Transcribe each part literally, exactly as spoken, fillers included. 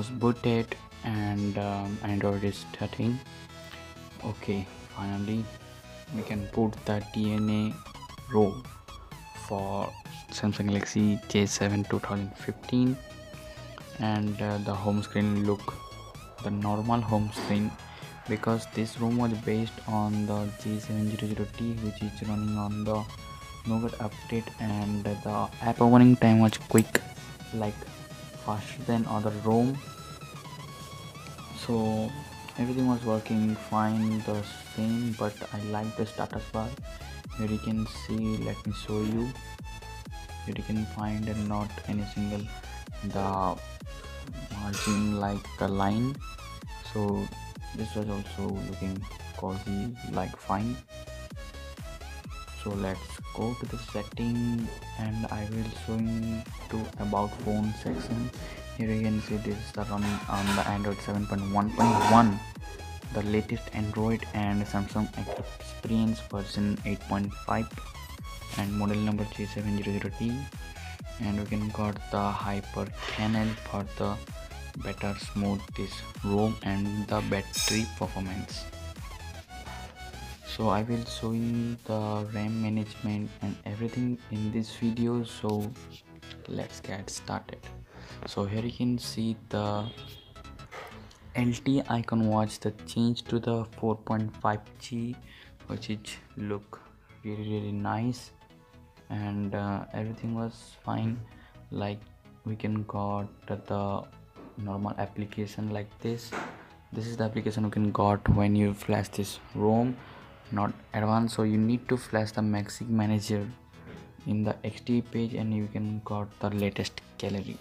was booted, and um, Android is thirteen. Okay, finally we can boot the D N A row for Samsung Galaxy J seven twenty fifteen, and uh, the home screen look the normal home screen, because this ROM was based on the J seven zero zero T, which is running on the nougat update, and the app opening time was quick, like faster than other ROM. So everything was working fine, the same, but I like the status bar. Here you can see, let me show you, here you can find and not any single the margin, like the line. So this was also looking cozy, like fine. So let's go to the setting, and I will show you to about phone section. Here you can see this is the running on the Android seven point one point one, the latest Android, and Samsung Experience version eight point five, and model number J seven zero zero T, and we can got the hyper channel for the better smooth this ROM and the battery performance. So I will show you the RAM management and everything in this video, so let's get started. So here you can see the L T E icon was the change to the four point five G, which is look really really nice, and uh, everything was fine. Like we can got the normal application like this. This is the application you can got when you flash this ROM, not advanced. So you need to flash the Magic Manager in the X T E page, and you can got the latest gallery.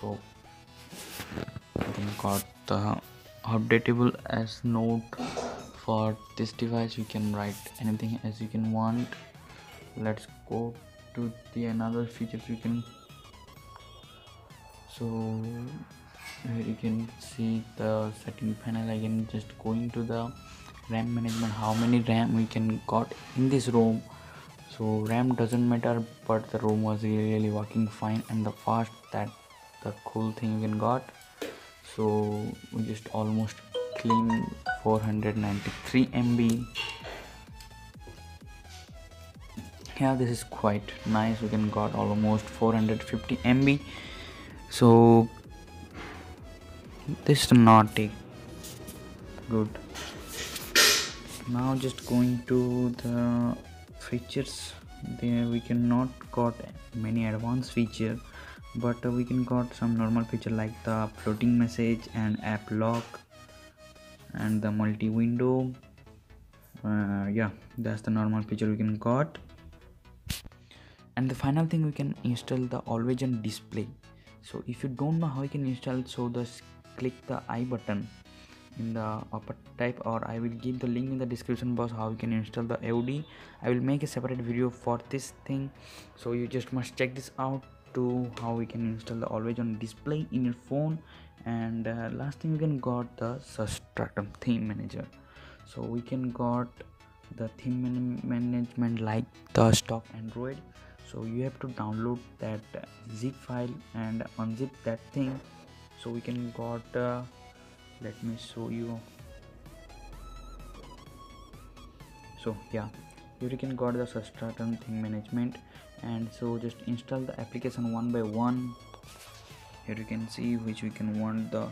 So you can got the updatable as note for this device. You can write anything as you can want. Let's go to the another features you can. So here you can see the setting panel again, just going to the RAM management, how many RAM we can got in this ROM. So RAM doesn't matter, but the ROM was really really working fine, and the fast, that the cool thing we can got. So we just almost clean four hundred ninety-three M B. Yeah, this is quite nice, we can got almost four hundred fifty M B. So this is not a good. Now just going to the features, there we cannot got many advanced feature, but we can got some normal feature like the floating message and app lock and the multi window. Uh, yeah, that's the normal feature we can got. And the final thing, we can install the Always On Display. So if you don't know how you can install, so just click the I button in the upper type, or I will give the link in the description box how you can install the A O D. I will make a separate video for this thing, so you just must check this out to how we can install the Always On Display in your phone. And uh, last thing, we can got the Substratum theme manager. So we can got the theme man management like the stock Android. So you have to download that zip file and unzip that thing. So we can got uh, let me show you. So yeah, here you can got the Substratum theme management, and so just install the application one by one. Here you can see which we can want the,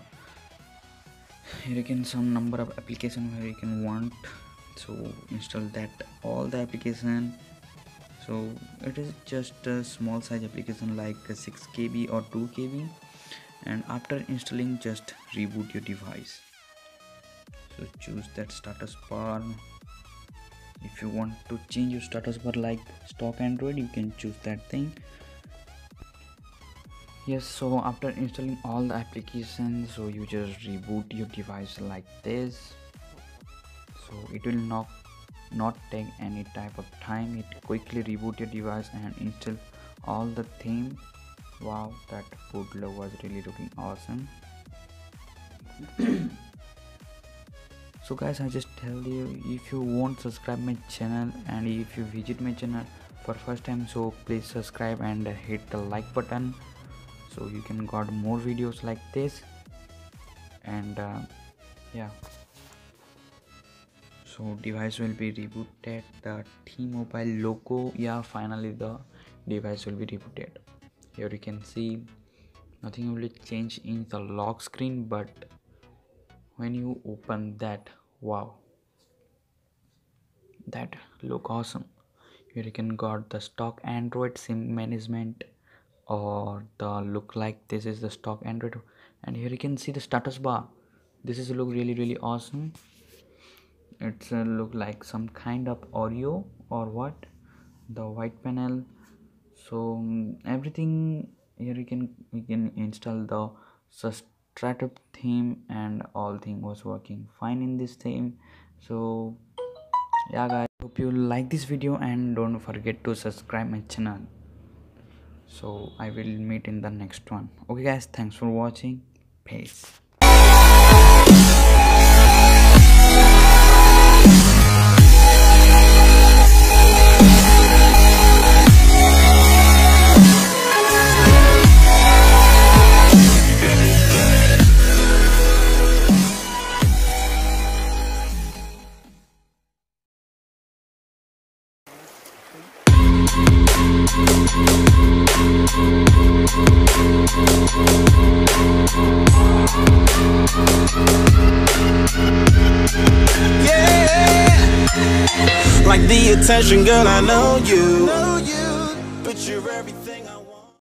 here you can some number of application where you can want. So install that all the application. So it is just a small size application like six K B or two K B, and after installing just reboot your device. So choose that status bar. If you want to change your status bar like stock Android, you can choose that thing. Yes, so after installing all the applications, so you just reboot your device like this. So it will not not take any type of time, it quickly reboot your device and install all the theme. Wow, that bootloader was really looking awesome. So guys, I just tell you, if you won't subscribe my channel, and if you visit my channel for first time, so please subscribe and hit the like button. so you can got more videos like this. And uh, yeah, so device will be rebooted, the T-Mobile logo. Yeah, finally the device will be rebooted. Here you can see nothing will change in the lock screen, but when you open that, wow, that look awesome. Here you can got the stock Android SIM management, or the look like this is the stock Android. And here you can see the status bar. This is look really really awesome. It's a look like some kind of Oreo or what, the white panel. So um, everything here you can we can install the Substratum theme, and all thing was working fine in this theme. So yeah guys, hope you like this video and don't forget to subscribe my channel. So I will meet in the next one. Okay guys, thanks for watching. Peace. Like the attention, girl, I know you, but you're everything I want.